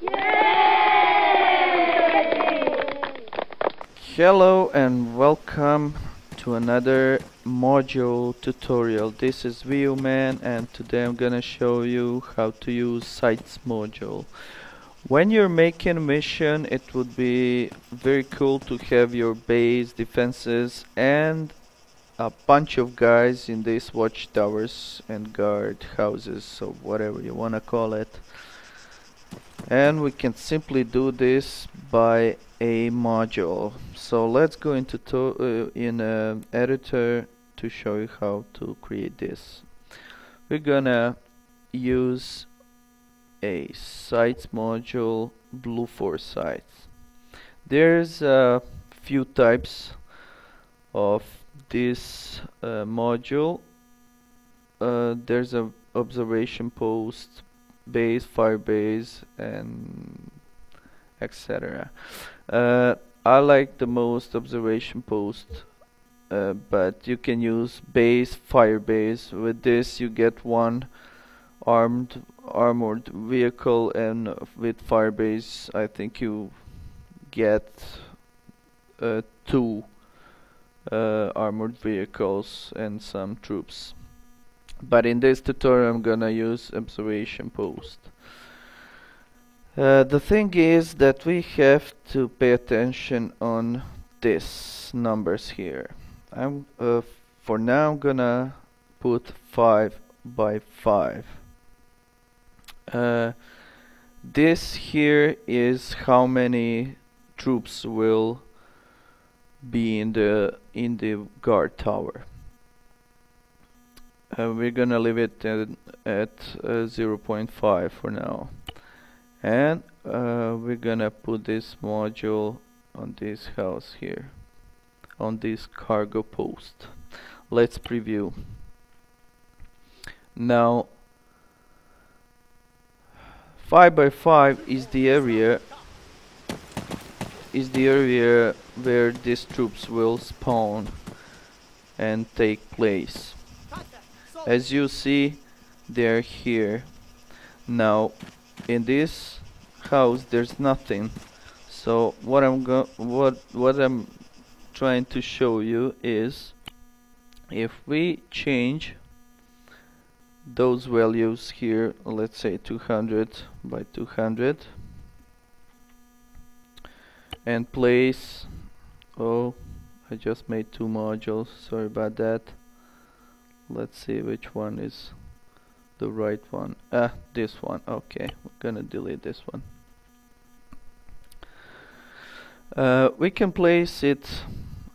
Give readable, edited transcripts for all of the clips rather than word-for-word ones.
Yay! Hello and welcome to another module tutorial. This is VUman and today I'm gonna show you how to use sites module. When you're making mission, it would be very cool to have your base, defenses and a bunch of guys in these watchtowers and guard houses or whatever you wanna call it. And we can simply do this by a module. So let's go into editor to show you how to create this. We're gonna use a sites module, BlueForSites. There's a few types of this module. There's a observation post, base, firebase, and etc. I like the most observation post, but you can use base, firebase. With this you get one armored vehicle, and with firebase I think you get two armored vehicles and some troops. But in this tutorial I'm gonna use observation post. The thing is that we have to pay attention on these numbers here. I'm for now I'm gonna put 5 by 5. This here is how many troops will be in the guard tower. We're gonna leave it at 0.5 for now, and we're gonna put this module on this house here, on this cargo post. Let's preview. Now 5 by 5 is the area where these troops will spawn and take place. As you see, they're here. Now in this house there's nothing, so what I'm trying to show you is if we change those values here, let's say 200 by 200, and place, oh, I just made two modules, sorry about that. Let's see which one is the right one. This one. Okay, we're gonna delete this one. We can place it,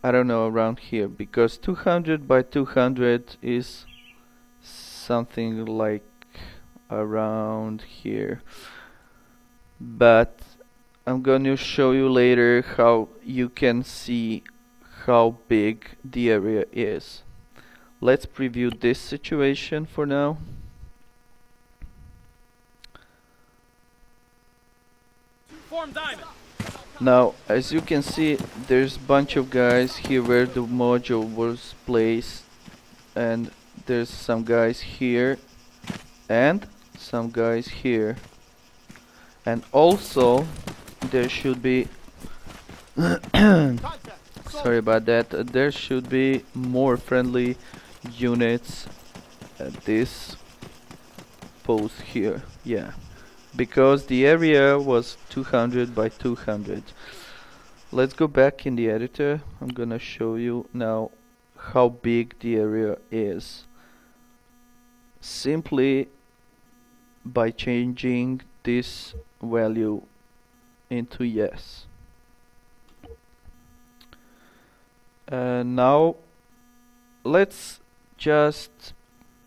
I don't know, around here, because 200 by 200 is something like around here. But I'm gonna show you later how you can see how big the area is. Let's preview this situation for now. Now, as you can see, there's a bunch of guys here where the module was placed, and there's some guys here and some guys here, and also there should be sorry about that, there should be more friendly units at this post here, yeah, because the area was 200 by 200. Let's go back in the editor. I'm gonna show you now how big the area is simply by changing this value into yes. Now let's just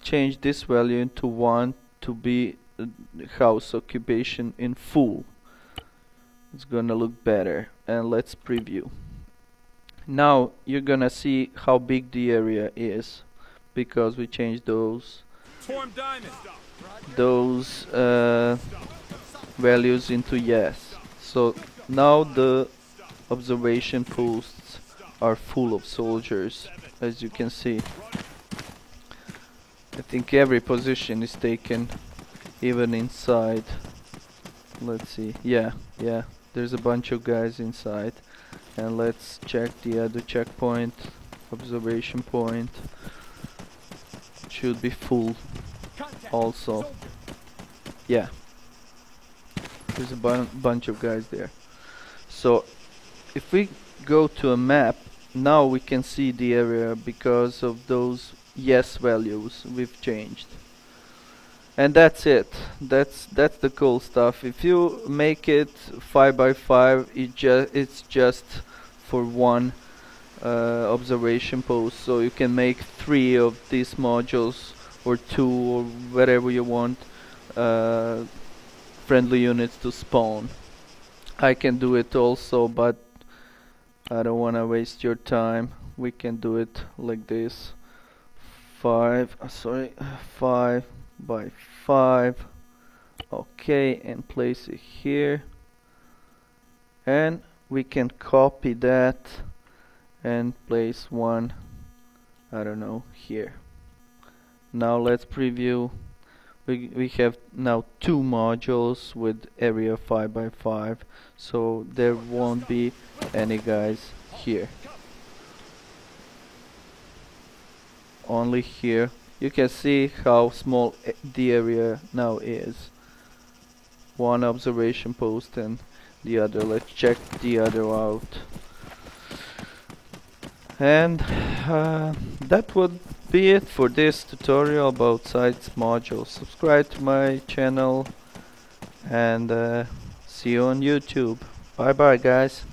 change this value into 1 to be house occupation in full. It's gonna look better, and let's preview. Now you're gonna see how big the area is because we changed those values into yes. So now the observation posts are full of soldiers, as you can see. I think every position is taken, even inside Let's see. Yeah. There's a bunch of guys inside. And let's check the other checkpoint. Observation point. Should be full. Also. Yeah. There's a bunch of guys there. So if we go to a map, now we can see the area because of those yes values we've changed. And that's it. That's the cool stuff. If you make it 5 by 5, it's just for one observation post. So you can make 3 of these modules, or 2, or whatever you want friendly units to spawn. I can do it also, but I don't want to waste your time. We can do it like this. 5 by 5, okay, and place it here, and we can copy that and place one, I don't know, here. Now let's preview. We have now 2 modules with area 5 by 5, so there won't be any guys here, only here. You can see how small the area now is. 1 observation post and the other. Let's check the other out. And that would be it for this tutorial about sites modules. Subscribe to my channel and see you on YouTube. Bye bye guys.